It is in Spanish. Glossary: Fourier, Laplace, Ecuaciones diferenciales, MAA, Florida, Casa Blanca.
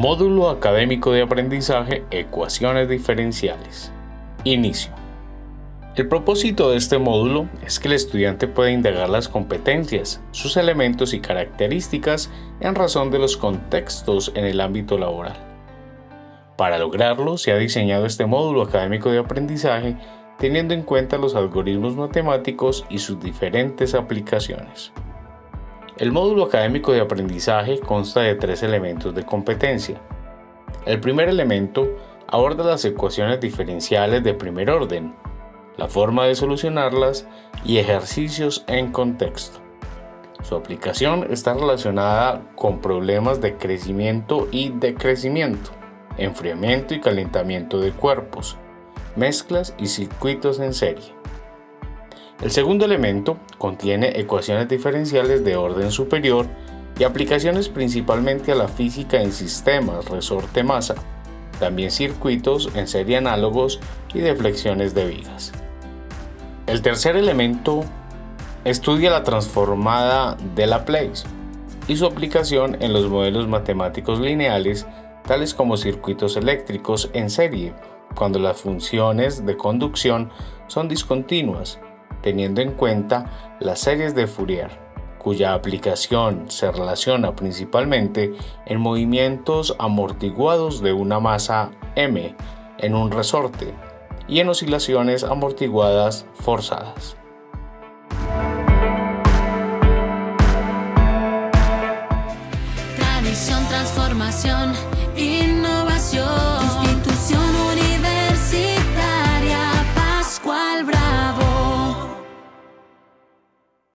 Módulo académico de aprendizaje, ecuaciones diferenciales. Inicio. El propósito de este módulo es que el estudiante pueda indagar las competencias, sus elementos y características en razón de los contextos en el ámbito laboral. Para lograrlo, se ha diseñado este módulo académico de aprendizaje teniendo en cuenta los algoritmos matemáticos y sus diferentes aplicaciones. El módulo académico de aprendizaje consta de tres elementos de competencia. El primer elemento aborda las ecuaciones diferenciales de primer orden, la forma de solucionarlas y ejercicios en contexto. Su aplicación está relacionada con problemas de crecimiento y decrecimiento, enfriamiento y calentamiento de cuerpos, mezclas y circuitos en serie. El segundo elemento contiene ecuaciones diferenciales de orden superior y aplicaciones principalmente a la física en sistemas resorte-masa, también circuitos en serie análogos y deflexiones de vigas. El tercer elemento estudia la transformada de Laplace y su aplicación en los modelos matemáticos lineales, tales como circuitos eléctricos en serie, cuando las funciones de conducción son discontinuas, teniendo en cuenta las series de Fourier, cuya aplicación se relaciona principalmente en movimientos amortiguados de una masa m en un resorte y en oscilaciones amortiguadas forzadas. Tradición, transformación, innovación.